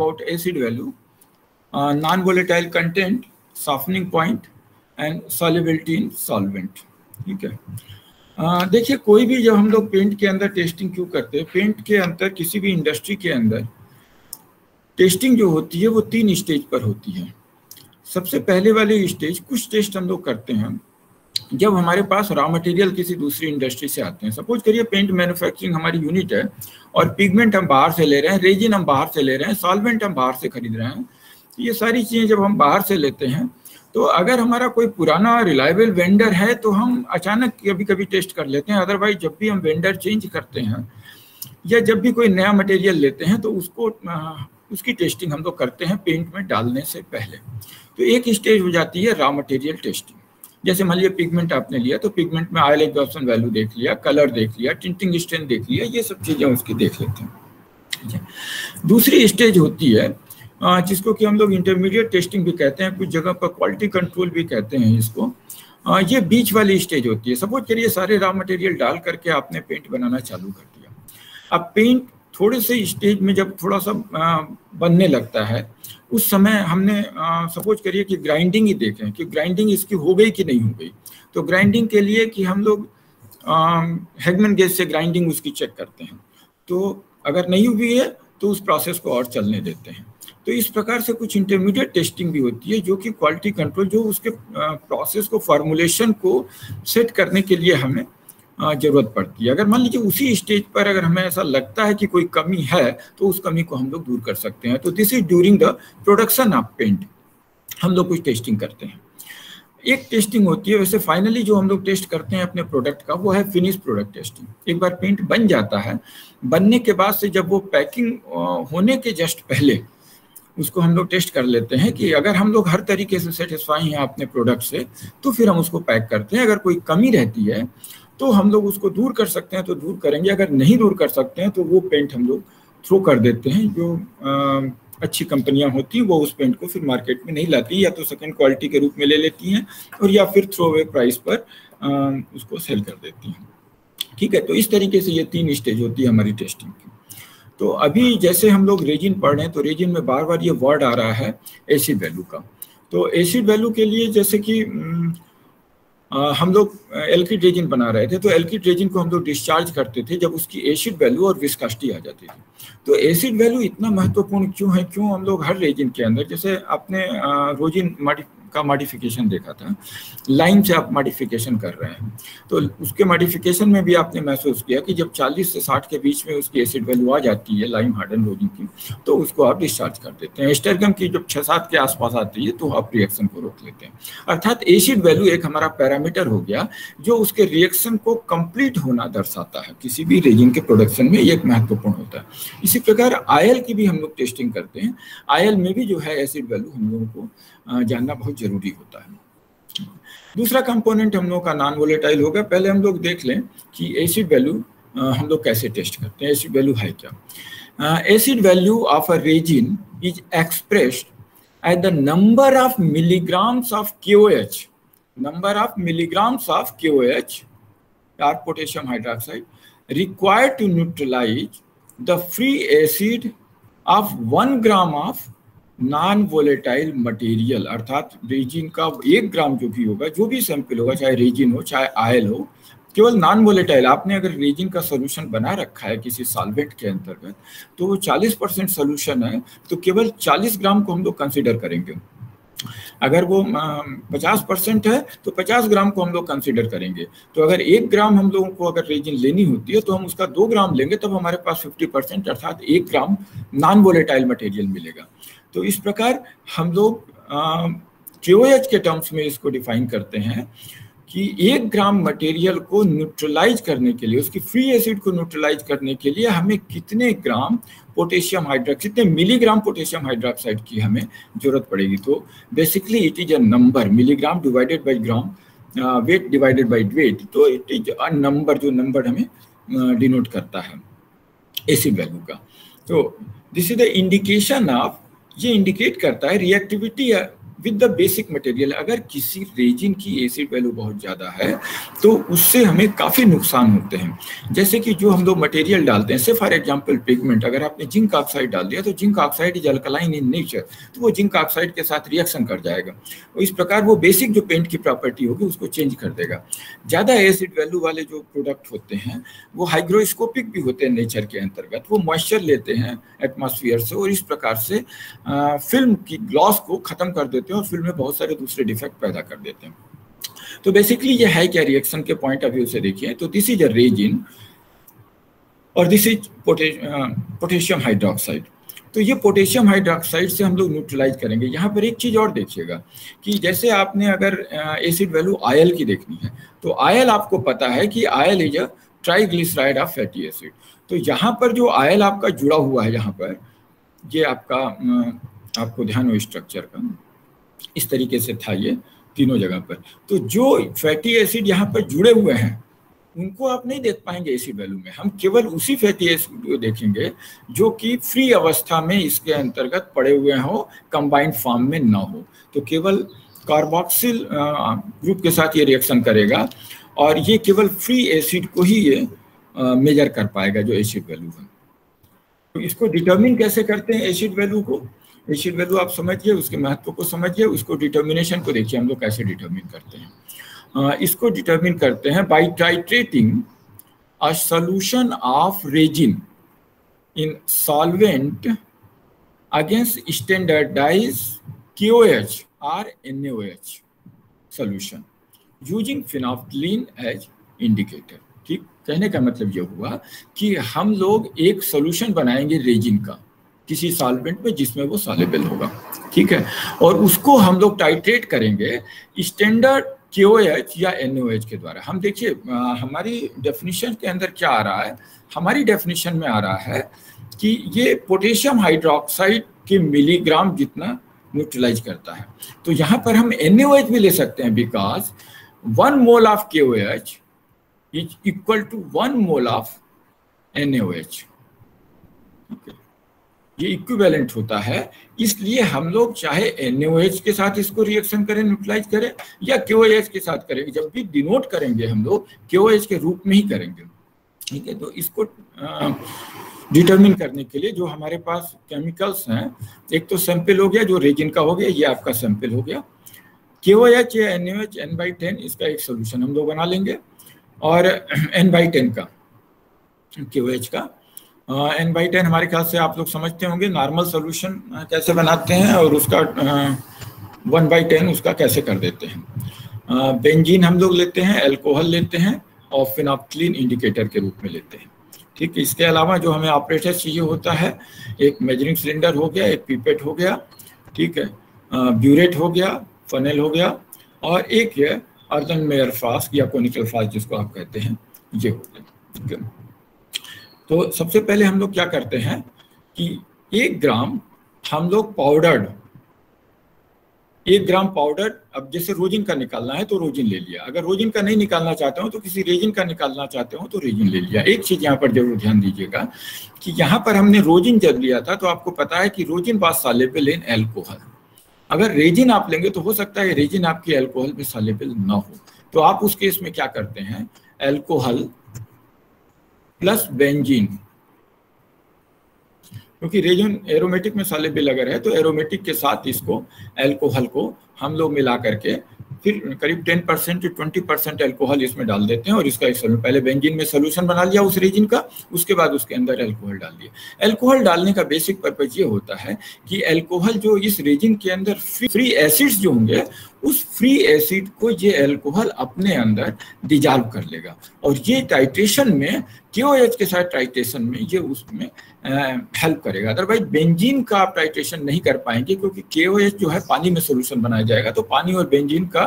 about acid value, non-volatile content, softening point and solubility in solvent. ठीक है, देखिए कोई भी जब हम लोग पेंट के अंदर टेस्टिंग क्यों करते हैं, पेंट के अंदर किसी भी इंडस्ट्री के अंदर टेस्टिंग जो होती है वो 3 स्टेज पर होती है। सबसे पहले वाली स्टेज कुछ टेस्ट हम लोग करते हैं जब हमारे पास रॉ मटेरियल किसी दूसरी इंडस्ट्री से आते हैं। सपोज करिए पेंट मैन्युफैक्चरिंग हमारी यूनिट है और पिगमेंट हम बाहर से ले रहे हैं, रेजिन हम बाहर से ले रहे हैं, सॉल्वेंट हम बाहर से खरीद रहे हैं। ये सारी चीज़ें जब हम बाहर से लेते हैं तो अगर हमारा कोई पुराना रिलायबल वेंडर है तो हम अचानक कभी कभी टेस्ट कर लेते हैं, अदरवाइज जब भी हम वेंडर चेंज करते हैं या जब भी कोई नया मटेरियल लेते हैं तो उसकी टेस्टिंग हम लोग करते हैं पेंट में डालने से पहले। तो एक स्टेज हो जाती है रॉ मटेरियल टेस्टिंग। जैसे मान लीजिए पिगमेंट आपने लिया तो पिगमेंट में ऑयल एब्जॉर्प्शन वैल्यू देख लिया, कलर देख लिया, टिंटिंग स्ट्रेंथ देख लिया, ये सब चीज़ें उसकी देख लेते हैं। दूसरी स्टेज होती है जिसको कि हम लोग इंटरमीडिएट टेस्टिंग भी कहते हैं, कुछ जगह पर क्वालिटी कंट्रोल भी कहते हैं इसको। ये बीच वाली स्टेज होती है। सपोज करिए सारे रॉ मटेरियल डाल करके आपने पेंट बनाना चालू कर दिया। अब पेंट थोड़े से स्टेज में जब थोड़ा सा बनने लगता है उस समय हमने सपोज करिए कि ग्राइंडिंग ही देखें कि ग्राइंडिंग इसकी हो गई कि नहीं हो गई। तो ग्राइंडिंग के लिए कि हम लोग हेगमैन गेज से ग्राइंडिंग उसकी चेक करते हैं, तो अगर नहीं हुई है तो उस प्रोसेस को और चलने देते हैं। तो इस प्रकार से कुछ इंटरमीडिएट टेस्टिंग भी होती है जो कि क्वालिटी कंट्रोल, जो उसके प्रोसेस को, फॉर्मुलेशन को सेट करने के लिए हमें जरूरत पड़ती है। अगर मान लीजिए उसी स्टेज पर अगर हमें ऐसा लगता है कि कोई कमी है तो उस कमी को हम लोग दूर कर सकते हैं। तो this is during the production of paint हम लोग कुछ टेस्टिंग करते हैं। एक टेस्टिंग होती है, वैसे फाइनली जो हम लोग टेस्ट करते हैं अपने प्रोडक्ट का वो है फिनिश प्रोडक्ट टेस्टिंग। एक बार पेंट बन जाता है, बनने के बाद से जब वो पैकिंग होने के जस्ट पहले उसको हम लोग टेस्ट कर लेते हैं कि अगर हम लोग हर तरीके से सेटिस्फाई हैं अपने प्रोडक्ट से तो फिर हम उसको पैक करते हैं। अगर कोई कमी रहती है तो हम लोग उसको दूर कर सकते हैं तो दूर करेंगे, अगर नहीं दूर कर सकते हैं तो वो पेंट हम लोग थ्रो कर देते हैं। जो अच्छी कंपनियां होती हैं वो उस पेंट को फिर मार्केट में नहीं लाती, या तो सेकंड क्वालिटी के रूप में ले लेती हैं और या फिर थ्रो अवे प्राइस पर उसको सेल कर देती हैं। ठीक है, तो इस तरीके से ये 3 स्टेज होती है हमारी टेस्टिंग की। तो अभी जैसे हम लोग रेजिन पढ़ रहे हैं तो रेजिन में बार बार ये वर्ड आ रहा है एसिड वैल्यू का। तो एसिड वैल्यू के लिए जैसे कि हम लोग एल्किड रेजिन बना रहे थे तो एल्किड रेजिन को हम लोग डिस्चार्ज करते थे जब उसकी एसिड वैल्यू और विस्कासिटी आ जाती थी। तो एसिड वैल्यू इतना महत्वपूर्ण क्यों है, क्यों हम लोग हर रेजिन के अंदर, जैसे आपने रोजिन का मॉडिफिकेशन देखा था, लाइम से आप मॉडिफिकेशन कर रहे हैं तो उसके मॉडिफिकेशन में भी आपने महसूस किया कि जब 40 से 60 के बीच में उसकी एसिड वैल्यू आ जाती है लाइम हार्डन रोजिन की तो उसको आप डिस्चार्ज कर देते हैं। एस्टरगम की जब 6-7 के आसपास आती है तो आप रिएक्शन को रोक लेते हैं। अर्थात एसिड वैल्यू एक हमारा पैरामीटर हो गया जो उसके रिएक्शन को कंप्लीट होना दर्शाता है, किसी भी रेजिन के प्रोडक्शन में एक महत्वपूर्ण होता है। इसी प्रकार आयल की भी हम लोग टेस्टिंग करते हैं। आयल में भी जो है एसिड वैल्यू हम लोगों को जानना बहुत जरूरी होता है। दूसरा कंपोनेंट हम लोग का नॉन वोलेटाइल होगा। पहले हम लोग देख लें कि एसिड वैल्यू हम लोग कैसे टेस्ट करते हैं, एसिड वैल्यू है क्या। Acid value of a resin is expressed at the number of milligrams of KOH, number of milligrams of KOH or potassium hydroxide required to neutralize the free acid of 1 gram of non volatile material. अर्थात resin का 1 ग्राम जो भी होगा, जो भी sample होगा, चाहे resin हो चाहे आयल हो, केवल नॉन वोलेटाइल। आपने अगर रेजिन का सोल्यूशन बना रखा है किसी सॉल्वेंट के अंतर्गत तो वो 40% सोल्यूशन है तो केवल 40 ग्राम को हम लोग कंसिडर करेंगे। अगर वो 50% है तो 50 ग्राम को हम लोग कंसिडर करेंगे। तो अगर 1 ग्राम हम लोगों को अगर रेजिन लेनी होती है तो हम उसका 2 ग्राम लेंगे, तब हमारे पास 50% अर्थात 1 ग्राम नॉन वोलेटाइल मटेरियल मिलेगा। तो इस प्रकार हम लोग KOH के टर्म्स में इसको डिफाइन करते हैं कि 1 ग्राम मटेरियल को न्यूट्रलाइज करने के लिए, उसकी फ्री एसिड को न्यूट्रलाइज करने के लिए हमें कितने ग्राम पोटेशियम हाइड्रोक्साइड, कितने मिलीग्राम पोटेशियम हाइड्रोक्साइड की हमें जरूरत पड़ेगी। तो basically it is a number, milligram divided by gram, weight divided by weight. तो इट इज अ नंबर, जो नंबर हमें डिनोट करता है एसिड वैल्यू का। तो this is the indication of, ये इंडिकेट करता है reactivity with the basic material. अगर किसी रेजिन की एसिड वैल्यू बहुत ज़्यादा है तो उससे हमें काफ़ी नुकसान होते हैं। जैसे कि जो हम लोग मटेरियल डालते हैं, से फॉर एग्जांपल पिगमेंट, अगर आपने जिंक ऑक्साइड डाल दिया तो zinc oxide is alkaline in nature, तो वो जिंक ऑक्साइड के साथ रिएक्शन कर जाएगा और इस प्रकार वो बेसिक जो पेंट की प्रॉपर्टी होगी उसको चेंज कर देगा। ज़्यादा एसिड वैल्यू वाले जो प्रोडक्ट होते हैं वो हाइग्रोस्कोपिक भी होते हैं नेचर के अंतर्गत, वो मॉइस्चर लेते हैं एटमॉस्फेयर से और इस प्रकार से फिल्म की ग्लॉस को ख़त्म कर देते हैं और फिल्म में बहुत सारे दूसरे डिफेक्ट पैदा कर देते हैं। तो बेसिकली ये है क्या रिएक्शन के पॉइंट ऑफ व्यू से देखिए तो दिस इज अ रेजिन और दिस इज पोटेशियम हाइड्रोक्साइड। तो ये पोटेशियम हाइड्रोक्साइड से हम लोग न्यूट्रलाइज करेंगे। यहाँ पर एक चीज़ और देखिएगा कि जैसे आपने अगर एसिड वैल्यू आयल की देखनी है तो आयल आपको पता है कि oil is a triglyceride of fatty acid. तो यहाँ पर जो आयल आपका जुड़ा हुआ है, यहाँ पर ये आपका आपको ध्यान हो स्ट्रक्चर का, इस तरीके से था ये तीनों जगह पर। तो जो फैटी एसिड यहाँ पर जुड़े हुए हैं उनको आप नहीं देख पाएंगे एसिड वैल्यू में, हम केवल उसी फैटी एसिड को देखेंगे जो कि फ्री अवस्था में इसके अंतर्गत पड़े हुए हों, कंबाइंड फॉर्म में ना हो। तो केवल कार्बोक्सिल ग्रुप के साथ ये रिएक्शन करेगा और ये केवल फ्री एसिड को ही ये मेजर कर पाएगा जो एसिड वैल्यू है। तो इसको डिटर्मिन कैसे करते हैं एसिड वैल्यू को, एसिड वैल्यू आप समझिए, उसके महत्व को समझिए, उसको डिटर्मिनेशन को देखिए हम लोग कैसे डिटर्मिन करते हैं। इसको डिटर्मिन करते हैं by titrating a solution of resin in solvent against standardize KOH और NaOH solution using phenolphthalein as indicator. ठीक, कहने का मतलब यह हुआ कि हम लोग एक सॉल्यूशन बनाएंगे रेजिन का किसी सॉल्वेंट में जिसमें वो सॉल्युबल होगा, ठीक है, और उसको हम लोग टाइट्रेट करेंगे स्टैंडर्ड KOH या NaOH के द्वारा। हम देखिए हमारी डेफिनेशन के अंदर क्या आ रहा है, हमारी डेफिनेशन में आ रहा है कि ये पोटेशियम हाइड्रोक्साइड के मिलीग्राम जितना न्यूट्रलाइज करता है। तो यहाँ पर हम NaOH भी ले सकते हैं because 1 mole of KOH is equal to 1 mole of NaOH, ये इक्विवेलेंट होता है। इसलिए हम लोग चाहे NaOH के साथ इसको रिएक्शन करें, न्यूट्रलाइज करें, या KOH के साथ करेंगे, जब भी डिनोट करेंगे हम लोग KOH के रूप में ही करेंगे, ठीक है। तो इसको डिटरमिन करने के लिए जो हमारे पास केमिकल्स हैं, एक तो सैंपल हो गया जो रेजिन का हो गया, ये आपका सैंपल हो गया, KOH या NaOH N/10 इसका एक सोल्यूशन हम लोग बना लेंगे और N/10 का KOH का N/10 हमारे ख्याल से आप लोग समझते होंगे नॉर्मल सोल्यूशन कैसे बनाते हैं और उसका 1/10 उसका कैसे कर देते हैं। बेंजीन हम लोग लेते हैं, अल्कोहल लेते हैं और फिनोल्फथलीन इंडिकेटर के रूप में लेते हैं, ठीक। इसके अलावा जो हमें ऑपरेटर चाहिए होता है, एक मेजरिंग सिलेंडर हो गया, एक पिपेट हो गया, ठीक है, ब्यूरेट हो गया, फनेल हो गया और एक है अर्धनमेयर फ्लास्क या कोनिकल फ्लास्क जिसको आप कहते हैं, ये हो गया, ठीक है। तो सबसे पहले हम लोग क्या करते हैं कि 1 ग्राम हम लोग पाउडर्ड, 1 ग्राम पाउडर, अब जैसे रोजिन का निकालना है तो रोजिन ले लिया, अगर रोजिन का नहीं निकालना चाहते हो तो किसी रेजिन का निकालना चाहते हो तो रेजिन ले लिया। एक चीज़ यहाँ पर जरूर ध्यान दीजिएगा कि यहाँ पर हमने रोजिन जब लिया था तो आपको पता है कि रोजिन बाद सॉल्युबल इन एल्कोहल, अगर रेजिन आप लेंगे तो हो सकता है रेजिन आपकी एल्कोहल में सॉल्युबल ना हो, तो आप उस केस में क्या करते हैं, एल्कोहल प्लस बेंजीन, क्योंकि रेजिन एरोमेटिक में सॉल्युबल अगर है तो एरोमेटिक के साथ इसको एल्कोहल को हम लोग मिला करके फिर करीब 10% से 20% एल्कोहल इसमें डाल देते हैं और इसका एक सोल्यूशन, पहले बेंजीन में सोल्यूशन बना लिया उस रेजिन का, उसके बाद उसके अंदर एल्कोहल डाल दिया। एल्कोहल डालने का बेसिक पर्पज ये होता है कि एल्कोहल जो इस रेजिन के अंदर फ्री एसिड्स जो होंगे उस फ्री एसिड को ये एल्कोहल अपने अंदर डिजॉल्व कर लेगा और ये टाइट्रेशन में KOH के साथ टाइट्रेशन में ये उसमें हेल्प करेगा। अदरवाइज बेंजीन का आप टाइट्रेशन नहीं कर पाएंगे क्योंकि KOH जो है पानी में सोल्यूशन बनाया जाएगा तो पानी और बेंजीन का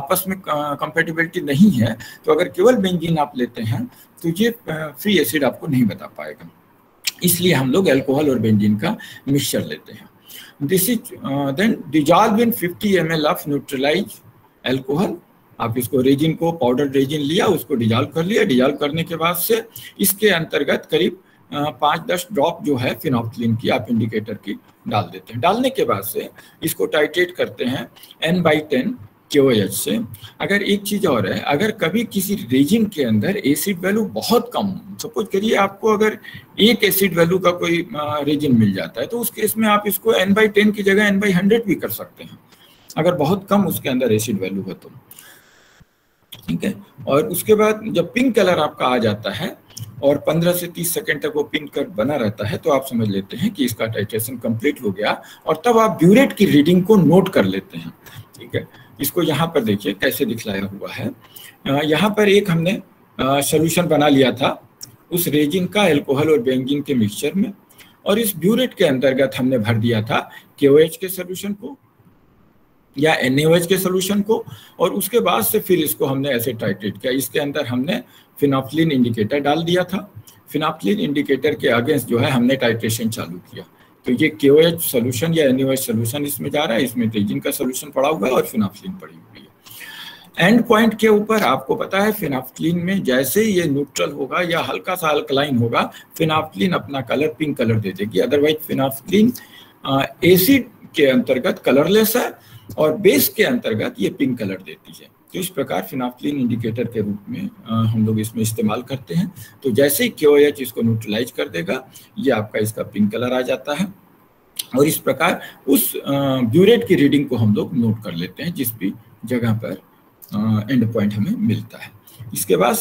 आपस में कंपेटेबिलिटी नहीं है, तो अगर केवल बेंजीन आप लेते हैं तो ये फ्री एसिड आपको नहीं बता पाएगा, इसलिए हम लोग एल्कोहल और बेंजीन का मिक्सचर लेते हैं। This is then dissolve in 50 ml of neutralize alcohol, आप इसको रेजिन को, पाउडर रेजिन लिया, उसको डिजॉल्व कर लिया, डिजॉल्व करने के बाद से इसके अंतर्गत करीब 5-10 ड्रॉप जो है फिनोप्थिलिन की आप इंडिकेटर की डाल देते हैं। डालने के बाद से इसको टाइट्रेट करते हैं N/10 KOH से। अगर एक चीज़ और है, अगर कभी किसी रेजिन के अंदर एसिड वैल्यू बहुत कम, सपोज करिए आपको अगर एक एसिड वैल्यू का कोई रेजिन मिल जाता है, तो उस केस में आप इसको N/10 की जगह N/100 भी कर सकते हैं, अगर बहुत कम उसके अंदर एसिड वैल्यू हो तो, ठीक है। और उसके बाद जब पिंक कलर आपका आ जाता है और 15 से 30 सेकंड तक वो पिंक कलर बना रहता है, तो आप समझ लेते हैं कि इसका टाइट्रेशन कंप्लीट हो गया। और तब आप ब्यूरेट की रीडिंग को नोट कर लेते हैं, ठीक है। इसको यहाँ पर देखिए कैसे दिखलाया हुआ है। यहाँ पर एक हमने सोल्यूशन बना लिया था उस रेजिन का एल्कोहल और बेंजीन के मिक्सचर में, और इस ब्यूरेट के अंतर्गत हमने भर दिया था KOH के सोल्यूशन को या NaOH के सोल्यूशन को, और उसके बाद से फिर इसको हमने ऐसे टाइट्रेट किया। इसके अंदर हमने फिनोप्थिलिन इंडिकेटर डाल दिया था, फिनोप्थिलिन इंडिकेटर के अगेंस्ट जो है हमने टाइट्रेशन चालू किया। तो ये KOH सोल्यूशन या NaOH सोल्यूशन इसमें जा रहा है, इसमें रेजिन का सोल्यूशन पड़ा हुआ है और फिनोप्थिलिन पड़ी हुई है। एंड पॉइंट के ऊपर आपको पता है फिनोप्थिलिन में जैसे ही ये न्यूट्रल होगा या हल्का सा अल्कलाइन होगा, फिनोप्थिलिन अपना कलर पिंक कलर दे देगी। अदरवाइज फिनोप्थिलिन एसिड के अंतर्गत कलरलेस है और बेस के अंतर्गत ये पिंक कलर देती है। तो इस प्रकार फिनोप्थिलिन इंडिकेटर के रूप में हम लोग इसमें इस्तेमाल करते हैं। तो जैसे ही KOH इसको न्यूट्रलाइज कर देगा, ये आपका इसका पिंक कलर आ जाता है, और इस प्रकार उस ब्यूरेट की रीडिंग को हम लोग नोट कर लेते हैं जिस भी जगह पर एंड पॉइंट हमें मिलता है। इसके बाद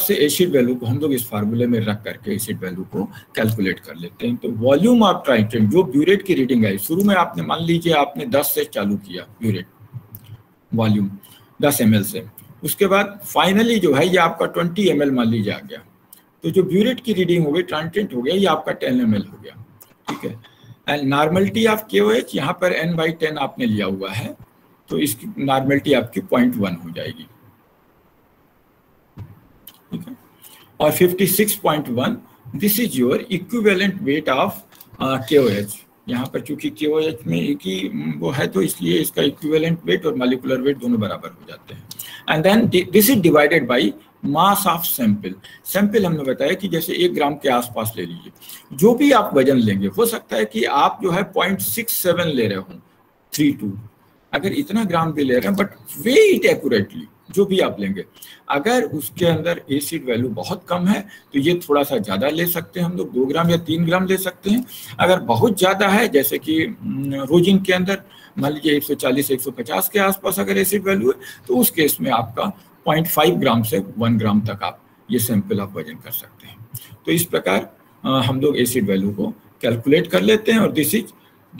से एसिड वैल्यू को हम लोग इस फार्मूले में रख करके एसिड वैल्यू को कैलकुलेट कर लेते हैं। तो वॉल्यूम ऑफ टाइट्रेट, जो ब्यूरेट की रीडिंग है, शुरू में आपने मान लीजिए आपने 10 से चालू किया ब्यूरेट वॉल्यूम 10 ml से, उसके बाद फाइनली जो है ये आपका 20 ml मान लीजिए आ गया, तो जो ब्यूरेट की रीडिंग हो गई, टाइट्रेट हो गया, ये आपका 10 ml हो गया, ठीक है। एंड नॉर्मलिटी ऑफ KOH यहाँ पर N/10 आपने लिया हुआ है, तो इसकी नॉर्मलिटी आपकी 0.1 हो जाएगी, ठीक है। और 56.1 this is your equivalent weight of KOH। यहाँ पर चूंकि KOH में एक ही वो है, तो इसलिए इसका इक्विवेलेंट वेट और मॉलिक्यूलर वेट दोनों बराबर हो जाते हैं। And then this is divided by mass of sample. Sample हमने बताया कि जैसे 1 ग्राम के आसपास ले लीजिए, जो भी आप वजन लेंगे, हो सकता है कि आप जो है 0.67 ले रहे हो 32, अगर इतना ग्राम भी ले रहे हैं, बट वेट इट एक्यूरेटली जो भी आप लेंगे। अगर उसके अंदर एसिड वैल्यू बहुत कम है तो ये थोड़ा सा ज़्यादा ले सकते हैं, हम लोग 2 ग्राम या 3 ग्राम ले सकते हैं। अगर बहुत ज़्यादा है, जैसे कि रोजिन के अंदर मान लीजिए 140-150 के आसपास अगर एसिड वैल्यू है, तो उस केस में आपका 0.5 ग्राम से 1 ग्राम तक आप ये सैंपल आप वजन कर सकते हैं। तो इस प्रकार हम लोग एसिड वैल्यू को कैलकुलेट कर लेते हैं, और this is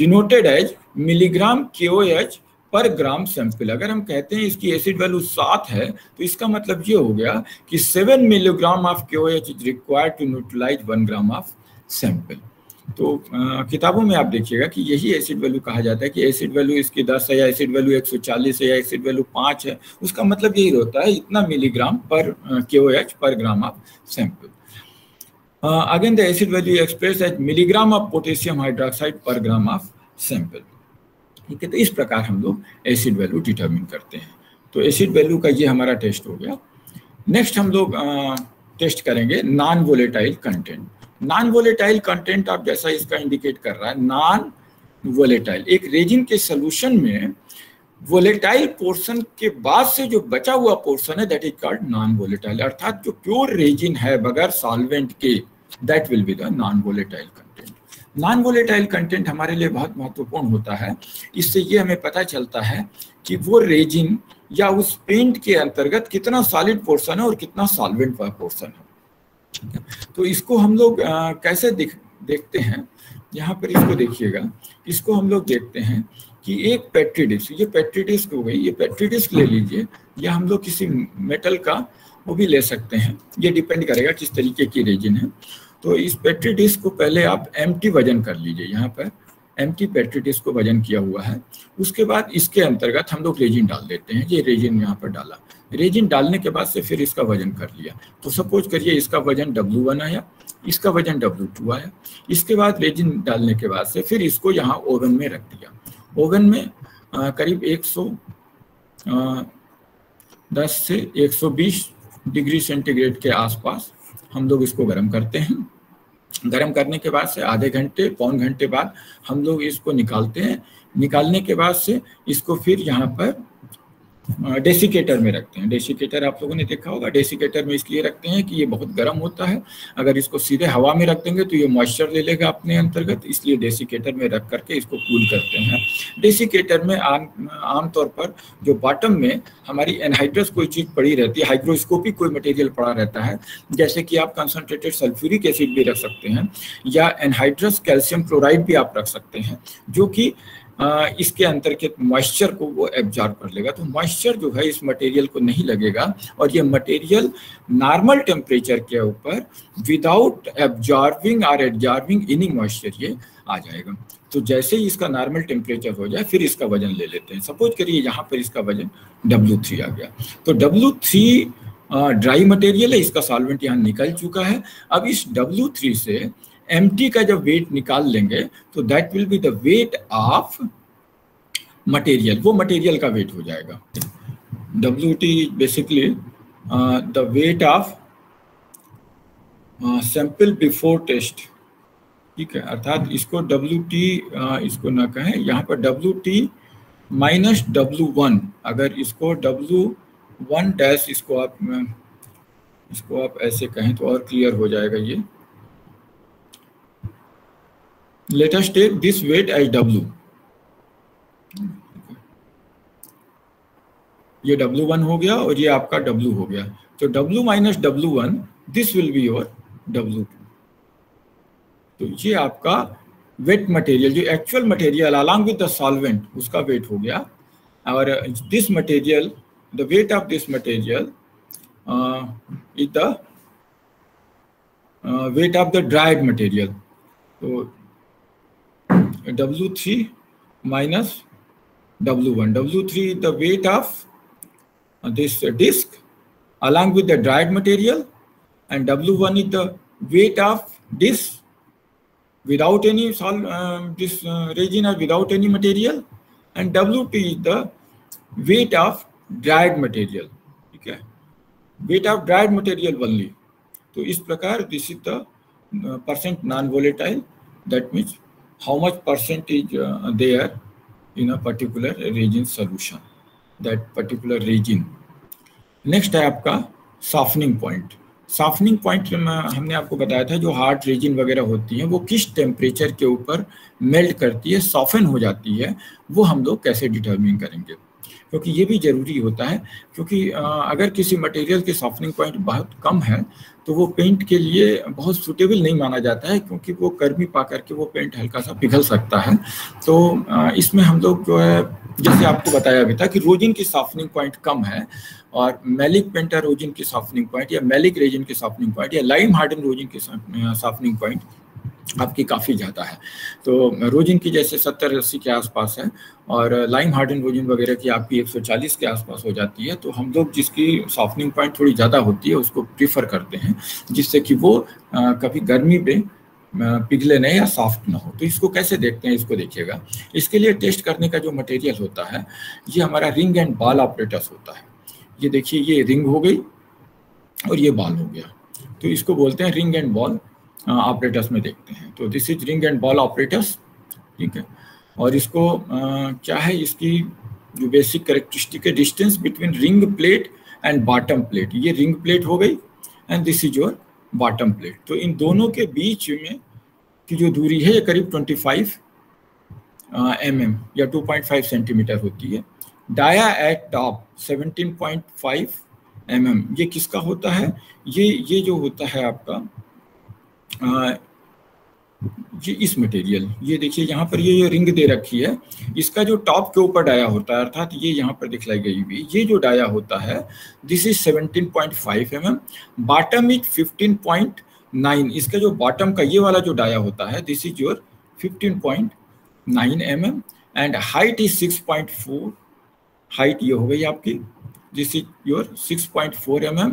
denoted as milligram KOH per gram sample. अगर हम कहते हैं इसकी एसिड वैल्यू 7 है, तो इसका मतलब ये हो गया कि 7 milligram of KOH is required to neutralize 1 gram of sample. तो किताबों में आप देखिएगा कि यही एसिड वैल्यू कहा जाता है कि एसिड वैल्यू इसकी 10 है या एसिड वैल्यू 140 है या एसिड वैल्यू 5 है, उसका मतलब यही होता है इतना milligram per KOH per gram of sample. Again the acid value express as milligram of potassium hydroxide per gram of sample, ठीक है। तो इस प्रकार हम लोग एसिड वैल्यू डिटर्मिन करते हैं। तो एसिड वैल्यू का ये हमारा टेस्ट हो गया। नेक्स्ट हम लोग टेस्ट करेंगे non volatile content. Non volatile content आप जैसा इसका इंडिकेट कर रहा है, नॉन वोलेटाइल, एक रेजिन के सोल्यूशन में वोलेटाइल पोर्शन के बाद से जो बचा हुआ पोर्शन है, that is called non volatile. अर्थात जो प्योर रेजिन है बगैर सॉल्वेंट के, that will be the non volatile content. Non volatile content हमारे लिए बहुत महत्वपूर्ण होता है। इससे ये हमें पता चलता है कि वो रेजिन या उस पेंट के अंतर्गत कितना सॉलिड पोर्शन है और कितना सॉल्वेंट का पोर्शन है। तो इसको हम लोग कैसे देखते हैं, यहाँ पर इसको देखिएगा। इसको हम लोग देखते हैं कि एक पेट्री डिस्क, ये पेट्री डिस्क हो गई, ये पेट्री डिस्क ले लीजिए, या हम लोग किसी मेटल का वो भी ले सकते हैं, ये डिपेंड करेगा किस तरीके की रेजिन है। तो इस पेट्री डिस्क को पहले आप एम्प्टी वजन कर लीजिए, यहाँ पर एम्प्टी पेट्री डिस्क को वजन किया हुआ है। उसके बाद इसके अंतर्गत हम लोग रेजिन डाल देते हैं, ये रेजिन यहाँ पर डाला, रेजिन डालने के बाद से फिर इसका वजन कर लिया। तो सपोज करिए इसका वजन W1 आया, इसका वजन W2 आया। इसके बाद रेजिन डालने के बाद से फिर इसको यहाँ ओवन में रख दिया। ओवन में करीब 110 से 120 डिग्री सेंटीग्रेड के आसपास हम लोग इसको गर्म करते हैं। गर्म करने के बाद से आधे घंटे पौन घंटे बाद हम लोग इसको निकालते हैं। निकालने के बाद से इसको फिर यहाँ पर डेसिकेटर में रखते हैं। डेसिकेटर आप लोगों ने देखा होगा, डेसिकेटर में इसलिए रखते हैं कि ये बहुत गर्म होता है। अगर इसको सीधे हवा में रख देंगे तो ये मॉइस्चर ले लेगा अपने अंतर्गत, इसलिए डेसिकेटर में रख करके इसको कूल करते हैं। डेसिकेटर में आमतौर पर जो बॉटम में हमारी एनहाइड्रस कोई चीज़ पड़ी रहती है, हाइग्रोस्कोपिक कोई मटेरियल पड़ा रहता है, जैसे कि आप कंसनट्रेटेड सल्फ्यूरिक एसिड भी रख सकते हैं या एनहाइड्रस कैल्शियम क्लोराइड भी आप रख सकते हैं, जो कि इसके अंतर्गत मॉइस्चर को वो एब्जॉर्ब कर लेगा। तो मॉइस्चर जो है इस मटेरियल को नहीं लगेगा और ये मटेरियल नॉर्मल टेम्परेचर के ऊपर विदाउट एब्जॉर्बिंग और एडजॉर्बिंग एनी मॉइस्चर ये आ जाएगा। तो जैसे ही इसका नॉर्मल टेम्परेचर हो जाए फिर इसका वजन ले लेते हैं। सपोज करिए यहाँ पर इसका वजन W3 आ गया, तो W3 ड्राई मटेरियल है, इसका सॉल्वेंट यहाँ निकल चुका है। अब इस W3 से एम्प्टी का जब वेट निकाल लेंगे तो that will be the weight of material, वो मटेरियल का वेट हो जाएगा। WT basically the weight of sample before test, ठीक है। अर्थात इसको WT इसको ना कहें, यहाँ पर WT माइनस W1, अगर इसको W1 डैश इसको आप ऐसे कहें तो और क्लियर हो जाएगा। ये Let us take this weight as W. ये W1 हो गया और ये आपका W हो गया। तो W minus W1 this will be your W2। तो ये आपका वेट मटेरियल जो actual material along with the solvent उसका वेट हो गया। और this material the weight of this material is the weight of the dried material. तो W3 minus W1. W3 the weight of this disc along with the dried material, and W1 is the weight of disc without any this resin or without any material, and W2 is the weight of dried material. Okay, weight of dried material only. So, इस प्रकार this is the percent non-volatile. That means how much percent is there in a particular resin solution, that particular resin. Next है आपका softening point. Softening point हमने आपको बताया था जो hard resin वगैरह होती है वो किस temperature के ऊपर melt करती है, soften हो जाती है, वो हम लोग कैसे determine करेंगे, क्योंकि ये भी ज़रूरी होता है। क्योंकि अगर किसी मटेरियल के सॉफ्टनिंग पॉइंट बहुत कम है तो वो पेंट के लिए बहुत सूटेबल नहीं माना जाता है, क्योंकि वो गर्मी पा करके वो पेंट हल्का सा पिघल सकता है। तो इसमें हम लोग जो है, जैसे आपको बताया भी था कि रोजिन की सॉफ्टनिंग पॉइंट कम है और मैलिक पेंटारोजिन की सॉफ्टनिंग पॉइंट या मैलिक रेजिन की सॉफ्टनिंग पॉइंट या लाइम हार्डन रोजिन की सॉफ्टनिंग पॉइंट आपकी काफ़ी ज़्यादा है। तो रोजिन की जैसे 70-80 के आसपास है और लाइम हार्डन रोजिन वगैरह की आपकी 140 के आसपास हो जाती है। तो हम लोग जिसकी सॉफ्टनिंग पॉइंट थोड़ी ज़्यादा होती है उसको प्रीफर करते हैं, जिससे कि वो कभी गर्मी में पिघले नहीं या सॉफ्ट ना हो। तो इसको कैसे देखते हैं, इसको देखिएगा। इसके लिए टेस्ट करने का जो मटेरियल होता है ये हमारा रिंग एंड बॉल ऑपरेटस होता है। ये देखिए, ये रिंग हो गई और ये बॉल हो गया, तो इसको बोलते हैं रिंग एंड बॉल ऑपरेटर्स में देखते हैं। तो this is ring and ball operators, ठीक है। और इसको क्या है, इसकी जो बेसिक करेक्टरिस्टिक है, distance between ring plate and bottom plate. ये रिंग प्लेट हो गई and this is your bottom plate. तो इन दोनों के बीच में की जो दूरी है ये करीब 25 mm या 2.5 सेंटीमीटर होती है। डाया एट टॉप 17.5 mm, ये किसका होता है, ये जो होता है आपका ये इस मटेरियल। ये देखिए यहाँ पर ये रिंग दे रखी है, इसका जो टॉप के ऊपर डाया होता है, अर्थात ये यहाँ पर दिखलाई गई हुई ये जो डाया होता है this is 17.5 mm, bottom is 15.9। इसका जो बॉटम का ये वाला जो डाया होता है this is your 15.9 mm, and height is 6.4। Height ये हो गई आपकी, this is your 6.4 mm,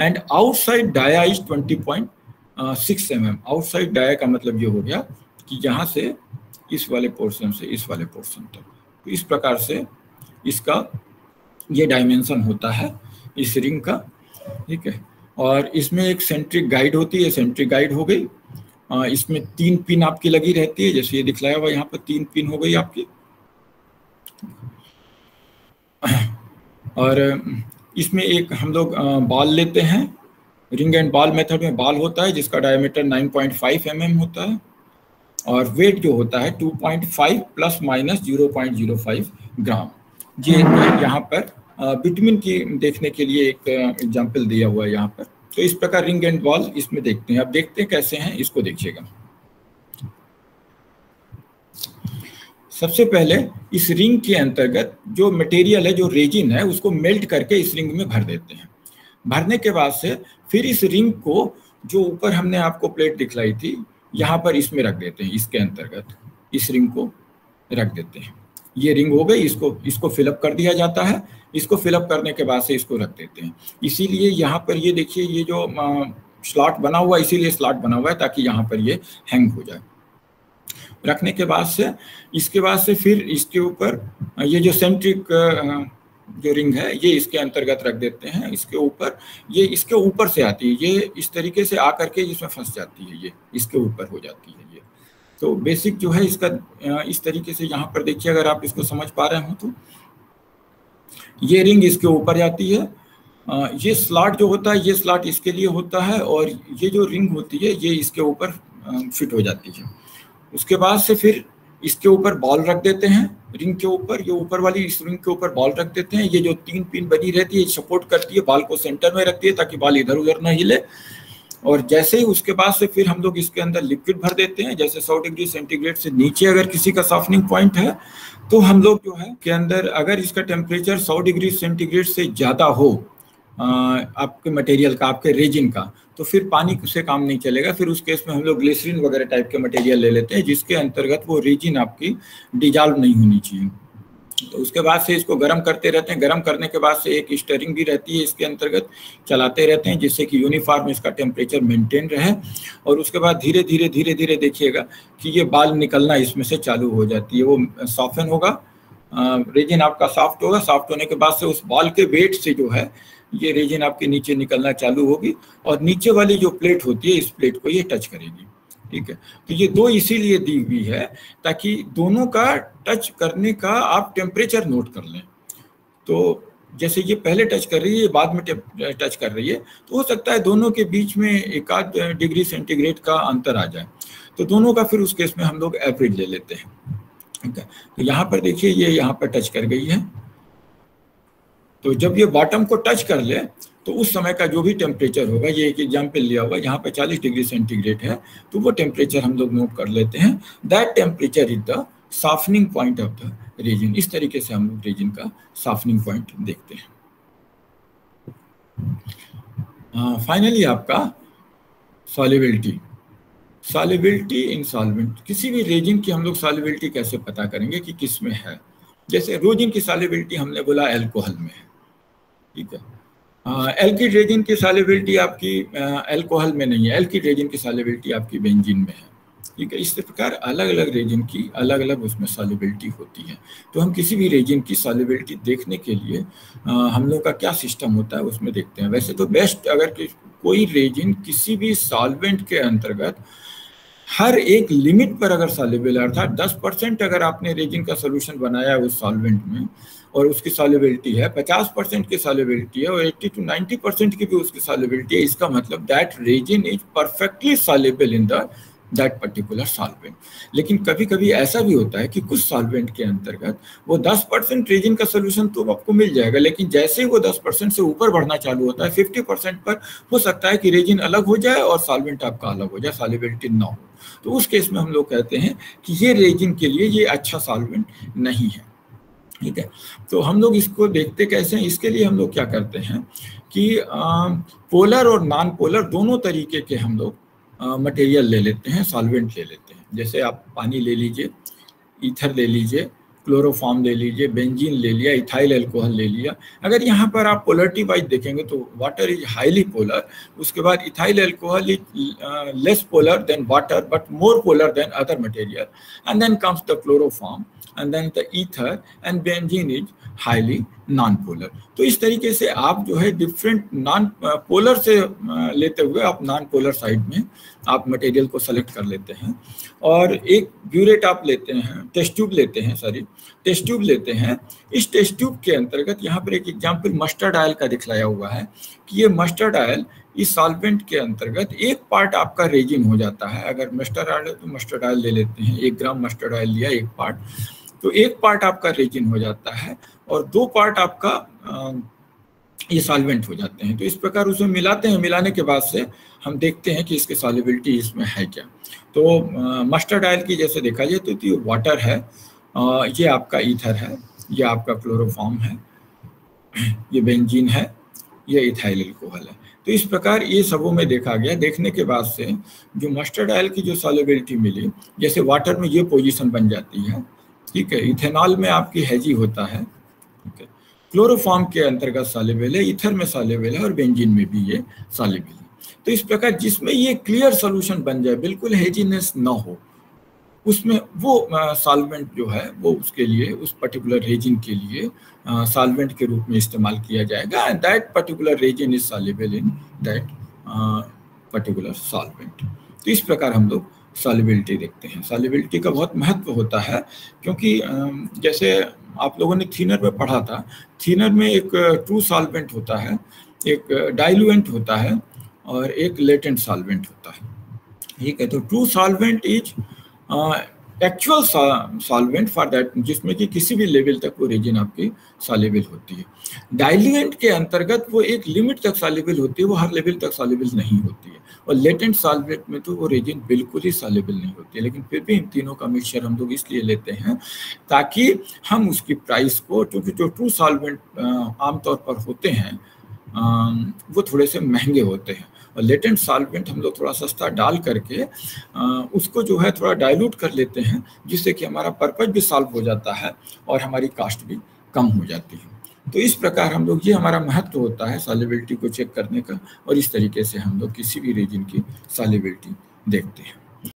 and outside dia is 20.6 mm। Outside dia का मतलब ये हो गया कि यहाँ से इस वाले पोर्शन से इस वाले पोर्शन तक। तो इस प्रकार से इसका ये डायमेंशन होता है इस रिंग का, ठीक है। और इसमें एक सेंट्रिक गाइड होती है, सेंट्रिक गाइड हो गई। इसमें 3 पिन आपकी लगी रहती है, जैसे ये दिखलाया हुआ यहाँ पर 3 पिन हो गई आपकी। और इसमें एक हम लोग बॉल लेते हैं, रिंग एंड बॉल मेथड में बॉल होता है जिसका डायमीटर 9.5 mm होता है और वेट जो होता है 2.5 प्लस माइनस 0.05 ग्राम। ये यहाँ पर विटामिन की देखने के लिए एक एग्जाम्पल दिया हुआ है यहाँ पर। तो इस प्रकार रिंग एंड बॉल इसमें देखते हैं। अब देखते हैं कैसे हैं, इसको देखिएगा। सबसे पहले इस रिंग के अंतर्गत जो मटेरियल है, जो रेजिन है, उसको मेल्ट करके इस रिंग में भर देते हैं। भरने के बाद से फिर इस रिंग को जो ऊपर हमने आपको प्लेट दिखलाई थी यहाँ पर इसमें रख देते हैं, इसके अंतर्गत इस रिंग को रख देते हैं। ये रिंग हो गई, इसको फिलअप कर दिया जाता है। इसको फिलअप करने के बाद से इसको रख देते हैं। इसीलिए यहाँ पर ये देखिए, ये जो स्लॉट बना हुआ, इसीलिए स्लॉट बना हुआ है ताकि यहाँ पर ये हैंग हो जाए। रखने के बाद से इसके बाद से फिर इसके ऊपर ये जो सेंट्रिक जो रिंग है ये इसके अंतर्गत रख देते हैं। इसके ऊपर ये इसके ऊपर से आती है, ये इस तरीके से आकर के इसमें फंस जाती है, ये इसके ऊपर हो जाती है। ये तो बेसिक जो है इसका इस तरीके से यहाँ पर देखिए, अगर आप इसको समझ पा रहे हो तो ये रिंग इसके ऊपर जाती है। ये स्लॉट जो होता है, ये स्लॉट इसके लिए होता है और ये जो रिंग होती है ये इसके ऊपर फिट हो जाती है। उसके बाद से फिर इसके ऊपर बॉल रख देते हैं, रिंग के ऊपर, ये ऊपर वाली इस रिंग के ऊपर बॉल रख देते हैं। ये जो 3 पिन बनी रहती है सपोर्ट करती है, बॉल को सेंटर में रखती है ताकि बॉल इधर उधर ना हिले। और जैसे ही उसके बाद से फिर हम लोग इसके अंदर लिक्विड भर देते हैं। जैसे 100 डिग्री सेंटीग्रेड से नीचे अगर किसी का सॉफ्टनिंग पॉइंट है तो हम लोग जो है के अंदर अगर इसका टेम्परेचर 100 डिग्री सेंटीग्रेड से ज़्यादा हो आपके मटेरियल का, आपके रेजिन का, तो फिर पानी से काम नहीं चलेगा। फिर उस केस में हम लोग ग्लिसरीन वगैरह टाइप के मटेरियल ले लेते हैं जिसके अंतर्गत वो रेजिन आपकी डिजॉल्व नहीं होनी चाहिए। तो उसके बाद से इसको गर्म करते रहते हैं। गर्म करने के बाद से एक स्टीयरिंग भी रहती है इसके अंतर्गत, चलाते रहते हैं जिससे कि यूनिफॉर्म इसका टेम्परेचर मेंटेन रहे। और उसके बाद धीरे धीरे धीरे धीरे देखिएगा कि ये बाल निकलना इसमें से चालू हो जाती है। वो सॉफ्टन होगा, रेजिन आपका सॉफ्ट होगा। सॉफ्ट होने के बाद से उस बॉल के वेट से जो है ये रेजिन आपके नीचे निकलना चालू होगी और नीचे वाली जो प्लेट होती है इस प्लेट को ये टच करेगी। ठीक है, तो ये 2 इसीलिए दी हुई है ताकि दोनों का टच करने का आप टेम्परेचर नोट कर लें। तो जैसे ये पहले टच कर रही है, ये बाद में टच कर रही है, तो हो सकता है दोनों के बीच में 1 आध डिग्री सेंटीग्रेड का अंतर आ जाए। तो दोनों का फिर उस केस में हम लोग एवरेज ले लेते हैं। ठीक है, तो यहाँ पर देखिए ये यहाँ पर टच कर गई है। तो जब ये बॉटम को टच कर ले तो उस समय का जो भी टेम्परेचर होगा, ये एक एग्जाम्पल लिया हुआ यहाँ पे 40 डिग्री सेंटीग्रेड है, तो वो टेम्परेचर हम लोग नोट कर लेते हैं। That temperature is the softening point of the resin. इस तरीके से हम लोग रेजिन का सॉफ्टनिंग पॉइंट देखते हैं। फाइनली आपका सॉल्युबिलिटी, सॉल्युबिलिटी इन सॉल्वेंट। किसी भी रेजिन की हम लोग सॉल्युबिलिटी कैसे पता करेंगे कि किस में है। जैसे रेजिन की सॉल्युबिलिटी हमने बोला एल्कोहल में है। ठीक है, एल्किड रेजिन की सॉल्युबिलिटी आपकी एल्कोहल में नहीं है, एल्किड रेजिन की सॉल्युबिलिटी आपकी बेंजीन में है। ठीक है, इस प्रकार अलग अलग रेजिन की अलग अलग उसमें सॉल्युबिलिटी होती है। तो हम किसी भी रेजिन की सॉल्युबिलिटी देखने के लिए हम लोग का क्या सिस्टम होता है उसमें देखते हैं। वैसे तो बेस्ट, अगर कोई रेजिन किसी भी सॉल्वेंट के अंतर्गत हर एक लिमिट पर अगर सॉल्युबल, अर्थात 10% अगर आपने रेजिन का सोल्यूशन बनाया है उस सॉल्वेंट में और उसकी सॉल्युबिलिटी है 50% की सॉल्युबिलिटी है और 80 to 90% की भी उसकी सॉल्युबिलिटी है, इसका मतलब that resin is perfectly soluble in that particular solvent. लेकिन कभी कभी ऐसा भी होता है कि कुछ सॉल्वेंट के अंतर्गत वो 10% रेजिन का सोल्यूशन तो आपको मिल जाएगा, लेकिन जैसे ही वो 10% से ऊपर बढ़ना चालू होता है 50% पर, हो सकता है कि रेजिन अलग हो जाए और सॉल्वेंट आपका अलग हो जाए, सॉल्युबिलिटी ना हो। तो उस केस में हम लोग कहते हैं कि ये रेजिन के लिए ये अच्छा सॉल्वेंट नहीं है। ठीक है, तो हम लोग इसको देखते कैसे हैं, इसके लिए हम लोग क्या करते हैं कि पोलर और नॉन पोलर दोनों तरीके के हम लोग मटेरियल ले लेते हैं, सॉल्वेंट ले लेते हैं। जैसे आप पानी ले लीजिए, ईथर ले लीजिए, क्लोरोफॉर्म ले लीजिए, बेंजीन ले लिया, इथाइल एल्कोहल ले लिया। अगर यहाँ पर आप पोलरिटी वाइज देखेंगे तो वाटर इज हाईली पोलर, उसके बाद ethyl alcohol is less polar than water but more polar than other material, and then comes the chloroform and then the ether and benzene is highly non polar. तो इस तरीके से आप जो है different non polar से लेते हुए आप नॉन पोलर साइड में आप मटेरियल को सेलेक्ट कर लेते हैं। और एक ब्यूरेट आप लेते हैं, टेस्ट ट्यूब लेते हैं, इस टेस्ट ट्यूब के अंतर्गत यहाँ पर एक एग्जाम्पल मस्टर्ड ऑयल का दिखलाया हुआ है कि ये मस्टर्ड ऑयल इस सॉल्वेंट के अंतर्गत एक पार्ट आपका रेजिन हो जाता है। अगर मस्टर्ड ऑयल है तो मस्टर्ड ऑयल ले लेते हैं, 1 ग्राम मस्टर्ड ऑयल लिया एक पार्ट, तो एक पार्ट आपका रेजिन हो जाता है और 2 पार्ट आपका ये सॉल्वेंट हो जाते हैं। तो इस प्रकार उसमें मिलाते हैं, मिलाने के बाद से हम देखते हैं कि इसकी सॉल्युबिलिटी इसमें है क्या। तो मस्टर्ड ऑयल की जैसे देखा जाए तो ये वाटर है, ये आपका ईथर है, ये आपका क्लोरोफॉर्म है, ये बेंजीन है, ये इथाइल अल्कोहल है। तो इस प्रकार ये सबों में देखा गया, देखने के बाद से जो मस्टर्ड ऑयल की जो सॉल्युबिलिटी मिली, जैसे वाटर में ये पोजीशन बन जाती है, ठीक है, इथेनॉल में आपकी हैजी होता है, ठीक है, क्लोरोफॉर्म के अंतर्गत सॉल्युबल है, ईथर में सॉल्युबल है और बेंजीन में भी ये सॉल्युबल है। तो इस प्रकार जिसमें ये क्लियर सॉल्यूशन बन जाए, बिल्कुल हैजीनेस ना हो, उसमें वो सॉल्वेंट जो है वो उसके लिए, उस पर्टिकुलर रेजिन के लिए सॉल्वेंट के रूप में इस्तेमाल किया जाएगा। And that particular resin is soluble in that particular solvent. तो इस प्रकार हम लोग सॉल्युबिलिटी देखते हैं। सॉल्युबिलिटी का बहुत महत्व होता है, क्योंकि जैसे आप लोगों ने थिनर में पढ़ा था, थिनर में एक ट्रू सॉल्वेंट होता है, एक डाइल्यूएंट होता है और एक लेटेंट सॉल्वेंट होता है, ठीक है। तो true solvent is actual solvent for that, जिसमें कि किसी भी लेवल तक वो रेजिन आपकी सॉल्युबल होती है। डाइल्यूएंट के अंतर्गत वो एक लिमिट तक सॉल्युबल होती है, वो हर लेवल तक सॉल्युबल नहीं होती है। और लेटेंट सॉल्वेंट में तो वो रेजिन बिल्कुल ही सॉल्युबल नहीं होती है। लेकिन फिर भी इन तीनों का मिक्सचर हम लोग इसलिए लेते हैं ताकि हम उसकी प्राइस को, क्योंकि जो ट्रू सॉल्वेंट आमतौर पर होते हैं वो थोड़े से महंगे होते हैं, और लेटेंट सॉल्वेंट हम लोग थोड़ा सस्ता डाल करके उसको जो है थोड़ा डाइल्यूट कर लेते हैं, जिससे कि हमारा पर्पस भी सॉल्व हो जाता है और हमारी कास्ट भी कम हो जाती है। तो इस प्रकार हम लोग, ये हमारा महत्व होता है सॉल्युबिलिटी को चेक करने का, और इस तरीके से हम लोग किसी भी रेजिन की सॉल्युबिलिटी देखते हैं।